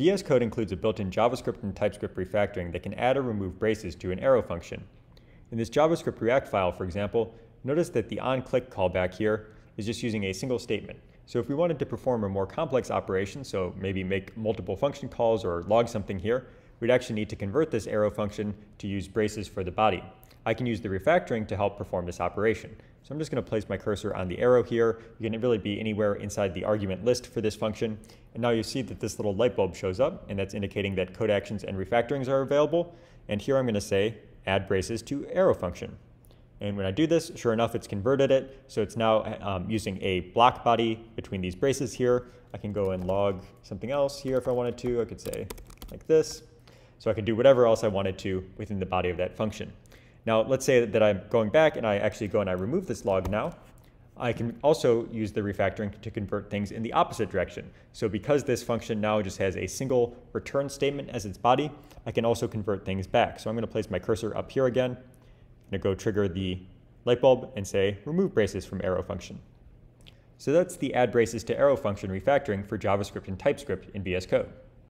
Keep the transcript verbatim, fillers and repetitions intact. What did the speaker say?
V S Code includes a built-in JavaScript and TypeScript refactoring that can add or remove braces to an arrow function. In this JavaScript React file, for example, notice that the onClick callback here is just using a single statement. So if we wanted to perform a more complex operation, so maybe make multiple function calls or log something here, we'd actually need to convert this arrow function to use braces for the body. I can use the refactoring to help perform this operation. So I'm just going to place my cursor on the arrow here. You can really be anywhere inside the argument list for this function. And now you see that this little light bulb shows up, and that's indicating that code actions and refactorings are available. And here I'm going to say add braces to arrow function. And when I do this, sure enough, it's converted it. So it's now um, using a block body between these braces here. I can go and log something else here if I wanted to. I could say like this. So I could do whatever else I wanted to within the body of that function. Now, let's say that I'm going back and I actually go and I remove this log now. I can also use the refactoring to convert things in the opposite direction. So because this function now just has a single return statement as its body, I can also convert things back. So I'm going to place my cursor up here again. I'm going to go trigger the light bulb and say remove braces from arrow function. So that's the add braces to arrow function refactoring for JavaScript and TypeScript in V S Code.